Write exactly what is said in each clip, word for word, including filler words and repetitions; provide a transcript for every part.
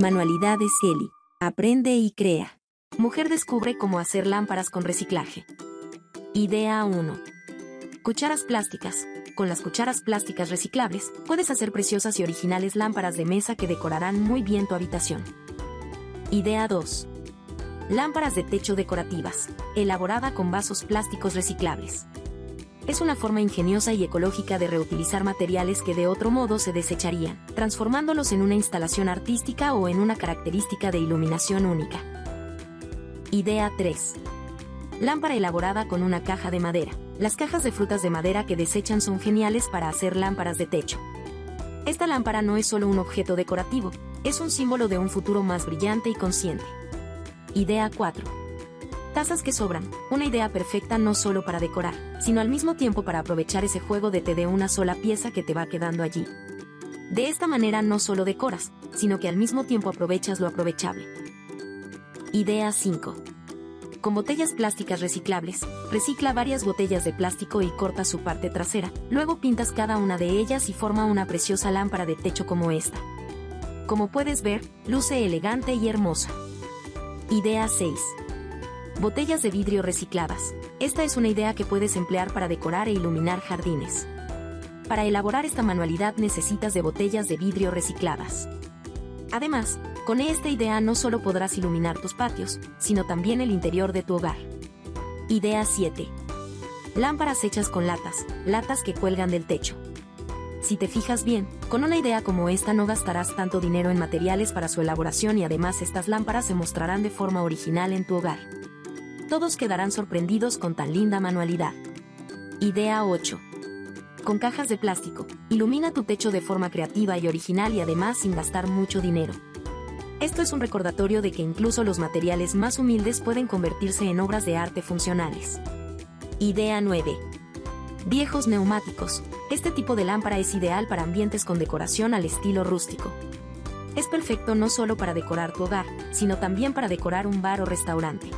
Manualidades Eli. Aprende y crea. Mujer descubre cómo hacer lámparas con reciclaje. Idea uno. Cucharas plásticas. Con las cucharas plásticas reciclables, puedes hacer preciosas y originales lámparas de mesa que decorarán muy bien tu habitación. Idea dos. Lámparas de techo decorativas, elaborada con vasos plásticos reciclables. Es una forma ingeniosa y ecológica de reutilizar materiales que de otro modo se desecharían, transformándolos en una instalación artística o en una característica de iluminación única. Idea tres. Lámpara elaborada con una caja de madera. Las cajas de frutas de madera que desechan son geniales para hacer lámparas de techo. Esta lámpara no es solo un objeto decorativo, es un símbolo de un futuro más brillante y consciente. Idea cuatro. Tazas que sobran, una idea perfecta no solo para decorar, sino al mismo tiempo para aprovechar ese juego de té de una sola pieza que te va quedando allí. De esta manera no solo decoras, sino que al mismo tiempo aprovechas lo aprovechable. Idea cinco. Con botellas plásticas reciclables, recicla varias botellas de plástico y corta su parte trasera, luego pintas cada una de ellas y forma una preciosa lámpara de techo como esta. Como puedes ver, luce elegante y hermosa. Idea seis. Botellas de vidrio recicladas. Esta es una idea que puedes emplear para decorar e iluminar jardines. Para elaborar esta manualidad necesitas de botellas de vidrio recicladas. Además, con esta idea no solo podrás iluminar tus patios, sino también el interior de tu hogar. Idea siete. Lámparas hechas con latas, latas que cuelgan del techo. Si te fijas bien, con una idea como esta no gastarás tanto dinero en materiales para su elaboración y además estas lámparas se mostrarán de forma original en tu hogar. Todos quedarán sorprendidos con tan linda manualidad. Idea ocho. Con cajas de plástico, ilumina tu techo de forma creativa y original y además sin gastar mucho dinero. Esto es un recordatorio de que incluso los materiales más humildes pueden convertirse en obras de arte funcionales. Idea nueve. Viejos neumáticos. Este tipo de lámpara es ideal para ambientes con decoración al estilo rústico. Es perfecto no solo para decorar tu hogar, sino también para decorar un bar o restaurante.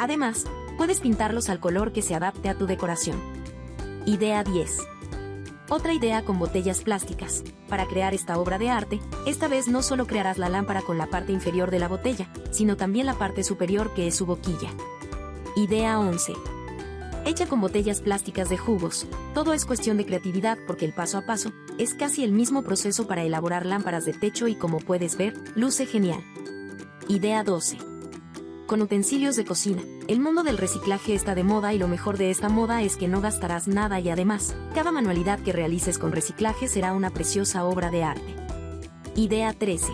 Además, puedes pintarlos al color que se adapte a tu decoración. Idea diez. Otra idea con botellas plásticas. Para crear esta obra de arte, esta vez no solo crearás la lámpara con la parte inferior de la botella, sino también la parte superior que es su boquilla. Idea once. Hecha con botellas plásticas de jugos. Todo es cuestión de creatividad porque el paso a paso es casi el mismo proceso para elaborar lámparas de techo y como puedes ver, luce genial. Idea doce. Con utensilios de cocina. El mundo del reciclaje está de moda y lo mejor de esta moda es que no gastarás nada y además, cada manualidad que realices con reciclaje será una preciosa obra de arte. Idea trece.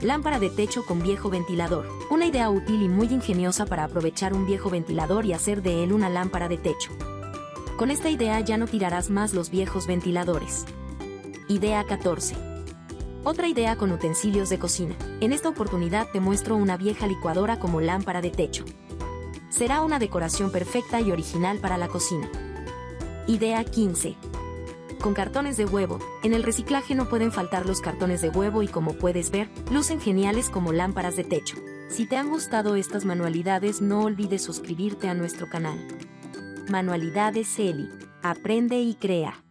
Lámpara de techo con viejo ventilador. Una idea útil y muy ingeniosa para aprovechar un viejo ventilador y hacer de él una lámpara de techo. Con esta idea ya no tirarás más los viejos ventiladores. Idea catorce. Otra idea con utensilios de cocina. En esta oportunidad te muestro una vieja licuadora como lámpara de techo. Será una decoración perfecta y original para la cocina. Idea quince. Con cartones de huevo. En el reciclaje no pueden faltar los cartones de huevo y como puedes ver, lucen geniales como lámparas de techo. Si te han gustado estas manualidades, no olvides suscribirte a nuestro canal. Manualidades Eli. Aprende y crea.